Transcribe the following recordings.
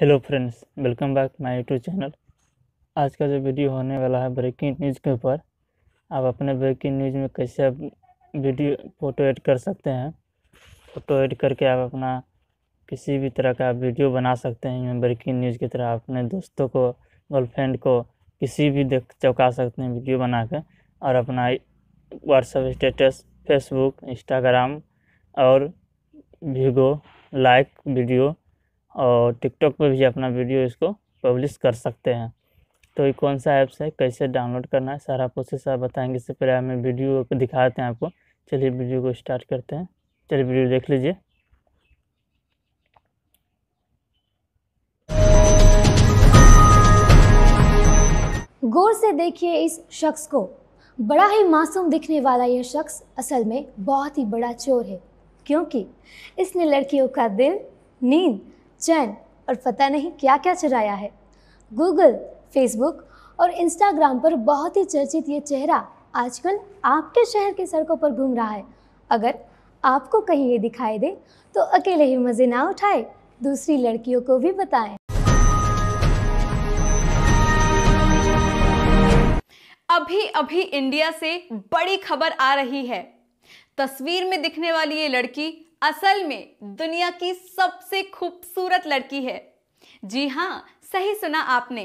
Hello friends, welcome back my YouTube channel. आज का जो वीडियो होने वाला है ब्रेकिंग न्यूज़ के ऊपर, आप अपने ब्रेकिंग न्यूज़ में कैसे आप वीडियो फ़ोटो ऐड कर सकते हैं। फ़ोटो ऐड करके आप अपना किसी भी तरह का वीडियो बना सकते हैं ब्रेकिंग न्यूज़ की तरह। अपने दोस्तों को, गर्लफ्रेंड को, किसी भी चौंका सकते हैं वीडियो बना कर, और अपना व्हाट्सएप स्टेटस, फेसबुक, इंस्टाग्राम और वीगो लाइक वीडियो और टिकटॉक पर भी अपना वीडियो इसको पब्लिश कर सकते हैं। तो ये कौन सा ऐप्स है, कैसे डाउनलोड करना है, सारा प्रोसेस आप बताएंगे। इससे पहले हमें वीडियो को दिखाते हैं आपको। चलिए वीडियो को स्टार्ट करते हैं, चलिए वीडियो देख लीजिए। गौर से देखिए इस शख्स को। बड़ा ही मासूम दिखने वाला यह शख्स असल में बहुत ही बड़ा चोर है, क्योंकि इसने लड़कियों का दिल, नींद, चैन और पता नहीं क्या क्या चुराया है। गूगल, फेसबुक और इंस्टाग्राम पर बहुत ही चर्चित ये चेहरा आजकल आपके शहर की सड़कों पर घूम रहा है। अगर आपको कहीं ये दिखाई दे तो अकेले ही मज़े ना उठाएं, दूसरी लड़कियों को भी बताएं। अभी अभी इंडिया से बड़ी खबर आ रही है। तस्वीर में दिखने वाली ये लड़की असल में दुनिया की सबसे खूबसूरत लड़की है। जी हाँ, सही सुना आपने,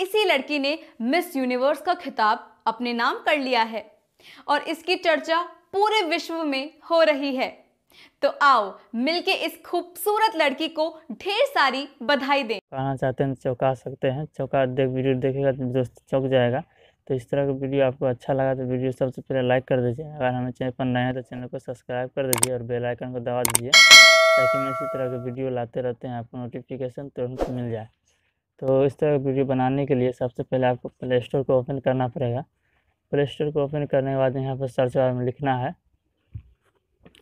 इसी लड़की ने मिस यूनिवर्स का खिताब अपने नाम कर लिया है और इसकी चर्चा पूरे विश्व में हो रही है। तो आओ मिलके इस खूबसूरत लड़की को ढेर सारी बधाई दें। कहना चाहते हैं चौंका सकते हैं, चौंका वीडियो देखेगा तो दोस्त चौंक जाएगा। तो इस तरह का वीडियो आपको अच्छा लगा तो वीडियो सबसे पहले लाइक कर दीजिए। अगर हमें चैनल पर नए हैं तो चैनल को सब्सक्राइब कर दीजिए और बेल आइकन को दबा दीजिए, ताकि मैं इसी तरह के वीडियो लाते रहते हैं, आपको नोटिफिकेशन तुरंत मिल जाए। तो इस तरह का वीडियो बनाने के लिए सबसे पहले आपको प्ले स्टोर को ओपन करना पड़ेगा। प्ले स्टोर को ओपन करने के बाद यहाँ पर सर्च बार में लिखना है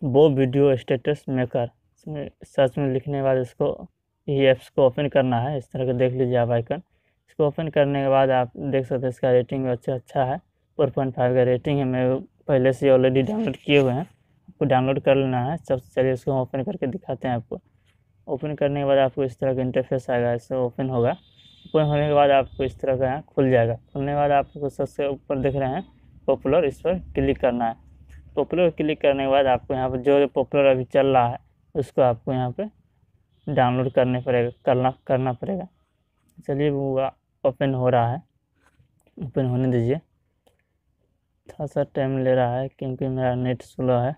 वो वीडियो स्टेटस मेकर। इसमें सर्च में लिखने के बाद इसको ये ऐप्स को ओपन करना है। इस तरह का देख लीजिए आप आइकन। इसको ओपन करने के बाद आप देख सकते हैं इसका रेटिंग अच्छा है, 4.5 का रेटिंग है। मैं पहले से ऑलरेडी डाउनलोड किए हुए हैं, आपको डाउनलोड कर लेना है सब। चलिए इसको ओपन करके दिखाते हैं आपको। ओपन करने के बाद आपको इस तरह का इंटरफेस आएगा, इससे ओपन होगा। ओपन होने के बाद आपको इस तरह का यहाँ खुल जाएगा। खुलने के बाद आपको सबसे ऊपर देख रहे हैं पॉपुलर, इस पर क्लिक करना है। पॉपुलर क्लिक करने के बाद आपको यहाँ पर जो पॉपुलर अभी चल रहा है उसको आपको यहाँ पर डाउनलोड करना पड़ेगा। चलिए वो ओपन हो रहा है, ओपन होने दीजिए। थोड़ा सा टाइम ले रहा है क्योंकि मेरा नेट स्लो है।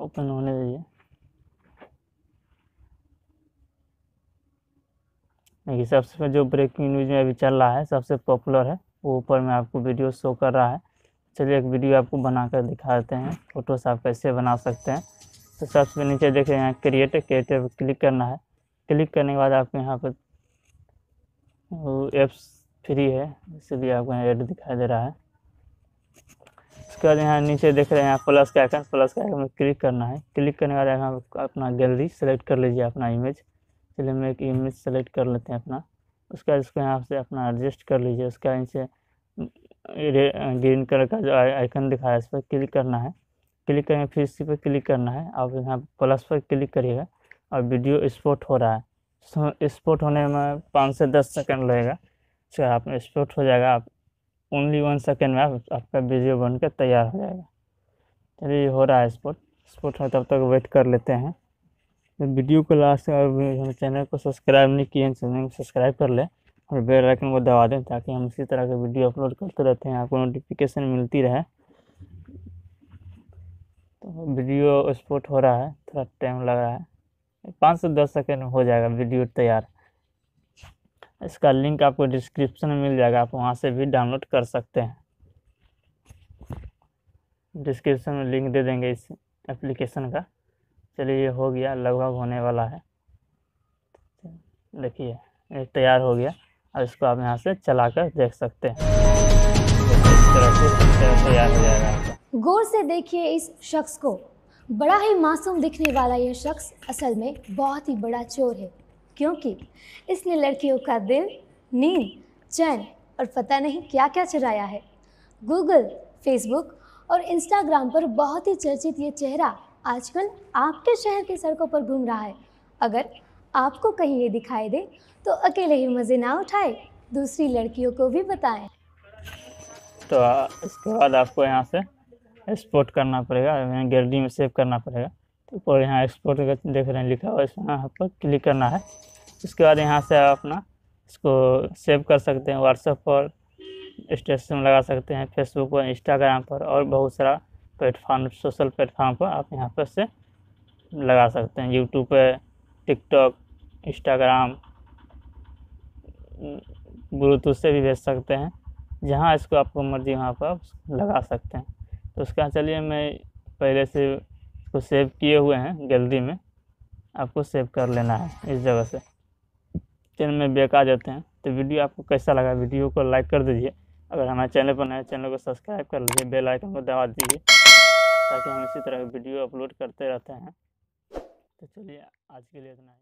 ओपन होने दीजिए। देखिए सबसे जो ब्रेकिंग न्यूज़ में अभी चल रहा है, सबसे पॉपुलर है, वो ऊपर में आपको वीडियो शो कर रहा है। चलिए एक वीडियो आपको बनाकर दिखाते हैं, फ़ोटोस आप कैसे बना सकते हैं। तो सबसे नीचे देख रहे हैं क्रिएटर पर क्लिक करना है। क्लिक करने के बाद आपको यहाँ पर वो एप्स फ्री है, इसलिए आपको यहाँ ऐड दिखाई दे रहा है। उसके बाद यहाँ नीचे देख रहे हैं प्लस का आइकन, प्लस का आइकन में क्लिक करना है। क्लिक करने के बाद यहाँ अपना गैलरी सेलेक्ट कर लीजिए, अपना इमेज। चलिए मैं एक इमेज सेलेक्ट कर लेते हैं अपना। उसके बाद इसको यहाँ से अपना एडजस्ट कर लीजिए। उसका नीचे ग्रीन कलर का जो आइकन दिखाया है इस पर क्लिक करना है। क्लिक करेंगे, फिर इसी पर क्लिक करना है। आप यहाँ प्लस पर क्लिक करिएगा और वीडियो एक्सपोर्ट हो रहा है। एक्सपोर्ट होने में 5 से 10 सेकंड लगेगा। सो आप एक्सपोर्ट हो जाएगा, आप ओनली 1 सेकंड में आपका वीडियो बनकर तैयार हो जाएगा। चलिए हो रहा है एक्सपोर्ट हो, तब तक वेट कर लेते हैं। वीडियो को लास्ट तक चैनल को सब्सक्राइब नहीं किए, चैनल को सब्सक्राइब कर लें और बेल आइकन को दबा दें, ताकि हम इसी तरह के वीडियो अपलोड करते रहते हैं, आपको नोटिफिकेशन मिलती रहे। तो वीडियो एक्सपोर्ट हो रहा है, थोड़ा टाइम लग रहा है, 5 से 10 सेकेंड में हो जाएगा वीडियो तैयार। इसका लिंक आपको डिस्क्रिप्शन में मिल जाएगा, आप वहां से भी डाउनलोड कर सकते हैं। डिस्क्रिप्शन में लिंक दे देंगे इस एप्लीकेशन का। चलिए ये हो गया, लगभग होने वाला है। देखिए ये तैयार हो गया और इसको आप यहाँ से चलाकर देख सकते हैं। इस तरह तैयार हो जाएगा। गौर से देखिए इस शख्स को। बड़ा ही मासूम दिखने वाला यह शख्स असल में बहुत ही बड़ा चोर है, क्योंकि इसने लड़कियों का दिल, नींद, चैन और पता नहीं क्या क्या चुराया है। गूगल, फेसबुक और इंस्टाग्राम पर बहुत ही चर्चित ये चेहरा आजकल आपके शहर के सड़कों पर घूम रहा है। अगर आपको कहीं ये दिखाई दे तो अकेले ही मज़े ना उठाए, दूसरी लड़कियों को भी बताएं। तो इसके बाद आपको यहाँ से एक्सपोर्ट करना पड़ेगा, गैलरी में सेव करना पड़ेगा। तो यहाँ एक्सपोर्ट देख रहे हैं लिखा हुआ, इसमें यहाँ पर क्लिक करना है। उसके बाद यहाँ से आप अपना इसको सेव कर सकते हैं, व्हाट्सएप पर स्टेटस में लगा सकते हैं, फेसबुक पर, इंस्टाग्राम पर और बहुत सारा प्लेटफॉर्म, सोशल प्लेटफॉर्म पर आप यहाँ पर से लगा सकते हैं। यूट्यूब पर, टिकटॉक, इंस्टाग्राम, ब्लूटूथ से भी भेज सकते हैं, जहाँ इसको आपको मर्जी वहाँ पर आप लगा सकते हैं। तो उसका चलिए मैं पहले से इसको सेव किए हुए हैं, गैलरी में आपको सेव कर लेना है इस जगह से। फिर मैं बैक आ जाते हैं। तो वीडियो आपको कैसा लगा, वीडियो को लाइक कर दीजिए। अगर हमारे चैनल पर नए, चैनल को सब्सक्राइब कर लीजिए, बेल आइकन को दबा दीजिए ताकि हम इसी तरह वीडियो अपलोड करते रहते हैं। तो चलिए आज के लिए इतना ही।